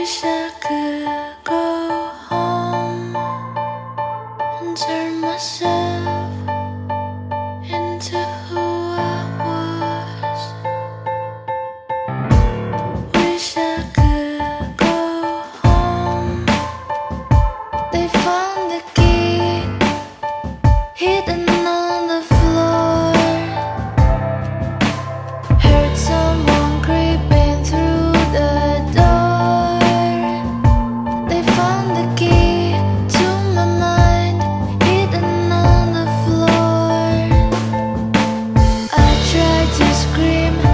wish I could go home and turn myself into who I was. Wish I could go home. They found the key hidden on the floor. Heard someone creeping through the scream.